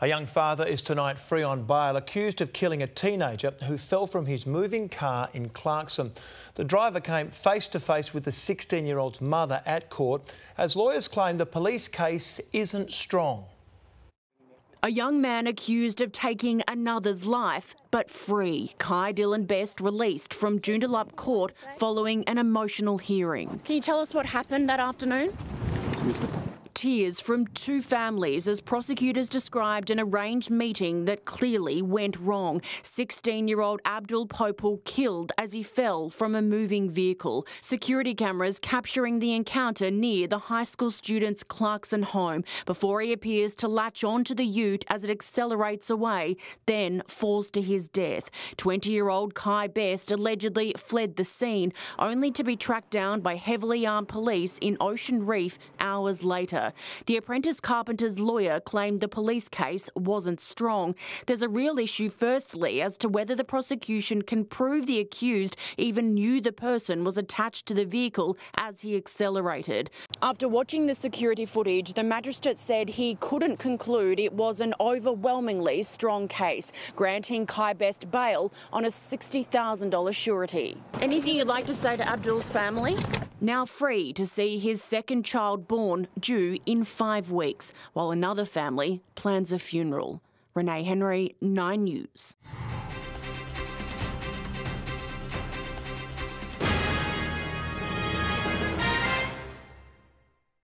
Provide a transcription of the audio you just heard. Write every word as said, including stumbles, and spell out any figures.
A young father is tonight free on bail, accused of killing a teenager who fell from his moving car in Clarkson. The driver came face-to-face with the sixteen-year-old's mother at court, as lawyers claim the police case isn't strong. A young man accused of taking another's life, but free. Kai Dylan Best released from Joondalup Court following an emotional hearing. Can you tell us what happened that afternoon? Excuse me. Tears from two families as prosecutors described an arranged meeting that clearly went wrong. sixteen-year-old Abdul Popal killed as he fell from a moving vehicle. Security cameras capturing the encounter near the high school student's Clarkson home before he appears to latch onto the ute as it accelerates away, then falls to his death. twenty-year-old Kai Best allegedly fled the scene, only to be tracked down by heavily armed police in Ocean Reef hours later. The apprentice carpenter's lawyer claimed the police case wasn't strong. There's a real issue, firstly, as to whether the prosecution can prove the accused even knew the person was attached to the vehicle as he accelerated. After watching the security footage, the magistrate said he couldn't conclude it was an overwhelmingly strong case, granting Kai Best bail on a sixty thousand dollar surety. Anything you'd like to say to Abdul's family? Now free to see his second child born, due in five weeks, while another family plans a funeral. Renee Henry, Nine News.